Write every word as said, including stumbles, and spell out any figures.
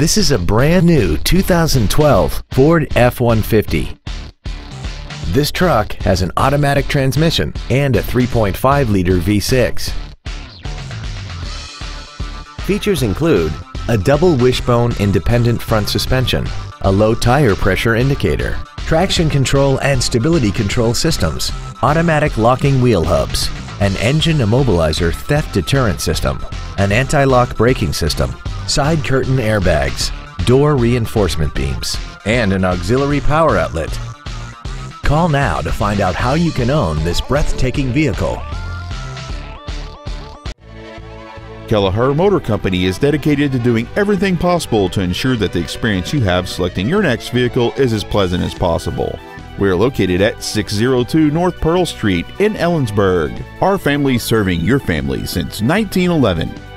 This is a brand new two thousand twelve Ford F one fifty. This truck has an automatic transmission and a three point five liter V six. Features include a double wishbone independent front suspension, a low tire pressure indicator, traction control and stability control systems, automatic locking wheel hubs, an engine immobilizer theft deterrent system, an anti-lock braking system, side curtain airbags, door reinforcement beams, and an auxiliary power outlet. Call now to find out how you can own this breathtaking vehicle. Kelleher Motor Company is dedicated to doing everything possible to ensure that the experience you have selecting your next vehicle is as pleasant as possible. We are located at six oh two North Pearl Street in Ellensburg. Our family serving your family since nineteen eleven.